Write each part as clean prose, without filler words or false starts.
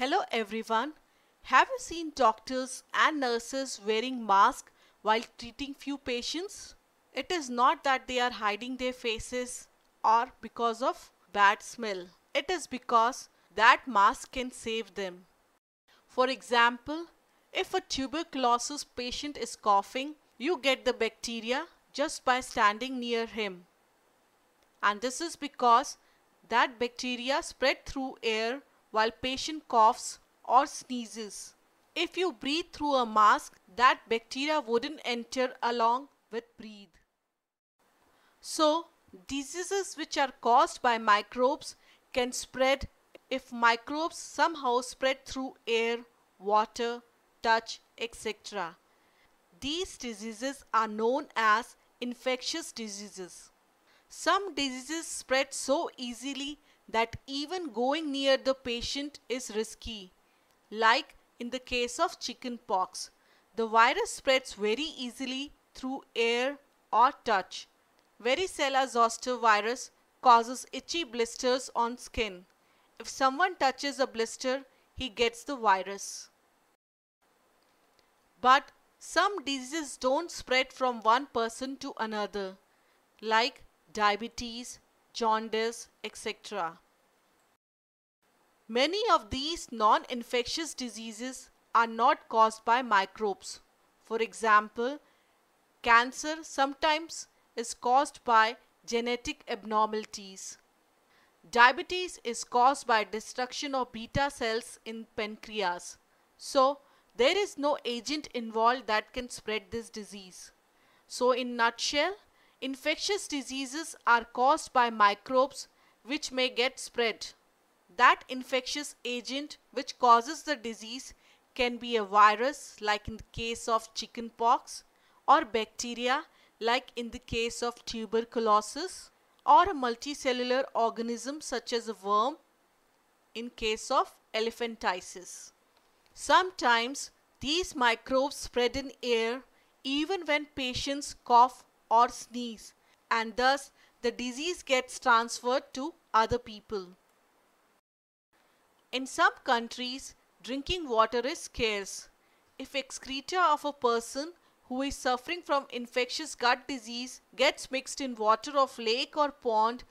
Hello everyone. Have you seen doctors and nurses wearing masks while treating few patients? It is not that they are hiding their faces or because of bad smell. It is because that mask can save them. For example, if a tuberculosis patient is coughing, you get the bacteria just by standing near him. And this is because that bacteria spread through air while patient coughs or sneezes. If you breathe through a mask, that bacteria wouldn't enter along with breathe. So, diseases which are caused by microbes can spread if microbes somehow spread through air, water, touch, etc. These diseases are known as infectious diseases. Some diseases spread so easily that even going near the patient is risky. Like in the case of chickenpox, the virus spreads very easily through air or touch. Varicella zoster virus causes itchy blisters on skin. If someone touches a blister, he gets the virus. But some diseases don't spread from one person to another, like diabetes, jaundice, etc. Many of these non-infectious diseases are not caused by microbes. For example, cancer sometimes is caused by genetic abnormalities. Diabetes is caused by destruction of beta cells in pancreas. So, there is no agent involved that can spread this disease. So, in a nutshell, infectious diseases are caused by microbes which may get spread. That infectious agent which causes the disease can be a virus, like in the case of chickenpox, or bacteria, like in the case of tuberculosis, or a multicellular organism such as a worm in case of elephantiasis. Sometimes these microbes spread in air even when patients cough or sneeze, and thus the disease gets transferred to other people. In some countries, drinking water is scarce. If excreta of a person who is suffering from infectious gut disease gets mixed in water of lake or pond,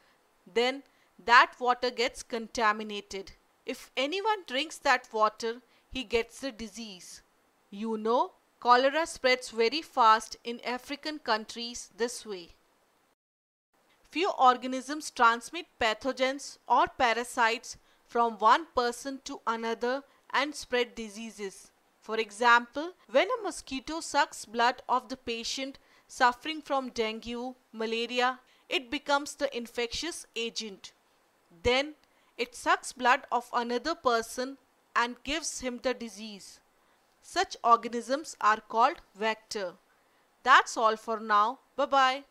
then that water gets contaminated. If anyone drinks that water, he gets the disease. You know, cholera spreads very fast in African countries this way. Few organisms transmit pathogens or parasites from one person to another and spread diseases. For example, when a mosquito sucks blood of the patient suffering from dengue, malaria, it becomes the infectious agent. Then it sucks blood of another person and gives him the disease. Such organisms are called vector. That's all for now. Bye-bye.